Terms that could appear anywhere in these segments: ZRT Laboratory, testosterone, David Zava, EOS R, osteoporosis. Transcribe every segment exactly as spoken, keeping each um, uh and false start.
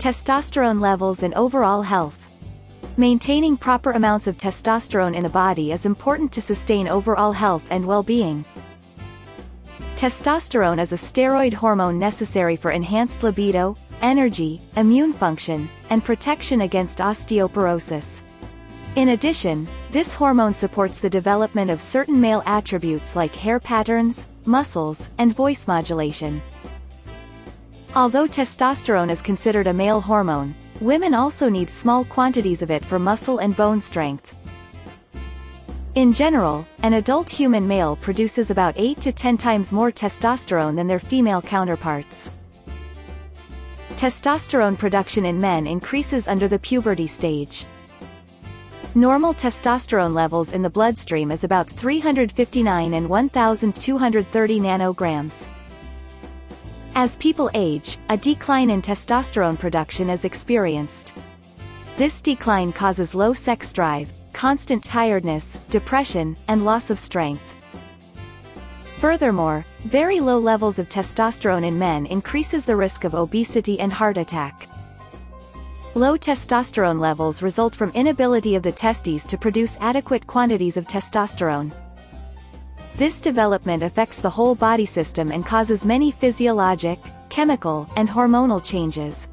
testosterone levels and overall health. Maintaining proper amounts of testosterone in the body is important to sustain overall health and well-being. Testosterone is a steroid hormone necessary for enhanced libido, energy, immune function, and protection against osteoporosis. In addition, this hormone supports the development of certain male attributes like hair patterns, muscles, and voice modulation. Although testosterone is considered a male hormone, women also need small quantities of it for muscle and bone strength. In general, an adult human male produces about eight to ten times more testosterone than their female counterparts. Testosterone production in men increases under the puberty stage. Normal testosterone levels in the bloodstream is about three hundred fifty-nine and one thousand two hundred thirty nanograms. As people age, a decline in testosterone production is experienced. This decline causes low sex drive, constant tiredness, depression, and loss of strength. Furthermore, very low levels of testosterone in men increases the risk of obesity and heart attack. Low testosterone levels result from inability of the testes to produce adequate quantities of testosterone. This development affects the whole body system and causes many physiologic, chemical, and hormonal changes.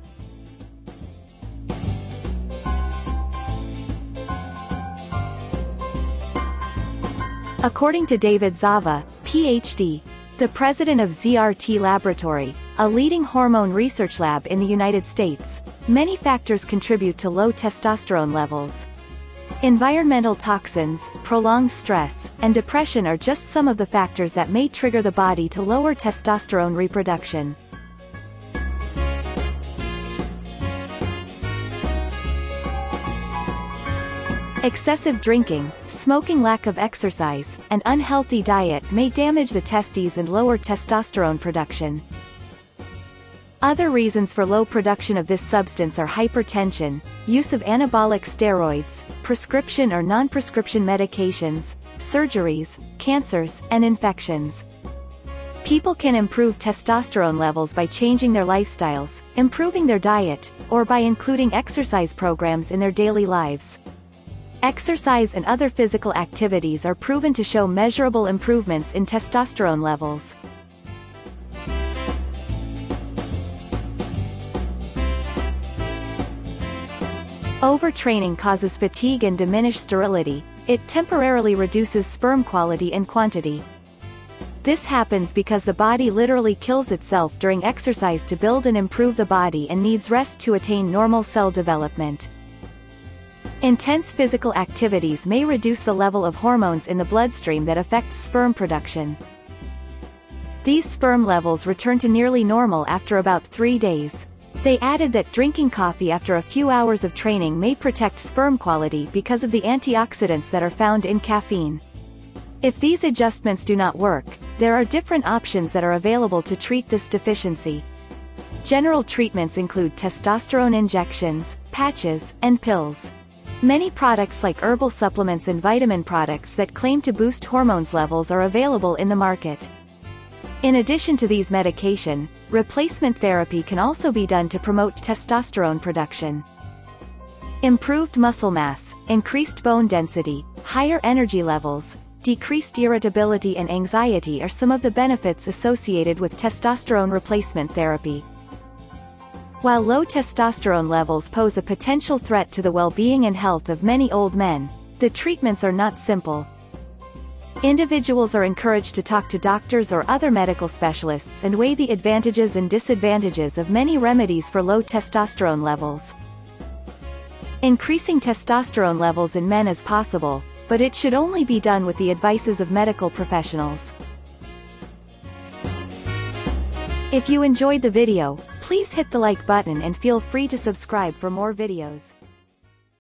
According to David Zava, P H D, the president of Z R T Laboratory, a leading hormone research lab in the United States, many factors contribute to low testosterone levels. Environmental toxins, prolonged stress, and depression are just some of the factors that may trigger the body to lower testosterone reproduction. Excessive drinking, smoking, lack of exercise, and unhealthy diet may damage the testes and lower testosterone production. Other reasons for low production of this substance are hypertension, use of anabolic steroids, prescription or non-prescription medications, surgeries, cancers, and infections. People can improve testosterone levels by changing their lifestyles, improving their diet, or by including exercise programs in their daily lives. Exercise and other physical activities are proven to show measurable improvements in testosterone levels. Overtraining causes fatigue and diminished sterility. It temporarily reduces sperm quality and quantity. This happens because the body literally kills itself during exercise to build and improve the body and needs rest to attain normal cell development. Intense physical activities may reduce the level of hormones in the bloodstream that affects sperm production. These sperm levels return to nearly normal after about three days. They added that drinking coffee after a few hours of training may protect sperm quality because of the antioxidants that are found in caffeine. If these adjustments do not work, there are different options that are available to treat this deficiency. General treatments include testosterone injections, patches, and pills. Many products like herbal supplements and vitamin products that claim to boost hormones levels are available in the market. In addition to these medication, replacement therapy can also be done to promote testosterone production. Improved muscle mass, increased bone density, higher energy levels, decreased irritability and anxiety are some of the benefits associated with testosterone replacement therapy. While low testosterone levels pose a potential threat to the well-being and health of many old men, the treatments are not simple. Individuals are encouraged to talk to doctors or other medical specialists and weigh the advantages and disadvantages of many remedies for low testosterone levels. Increasing testosterone levels in men is possible, but it should only be done with the advices of medical professionals. If you enjoyed the video, please hit the like button and feel free to subscribe for more videos.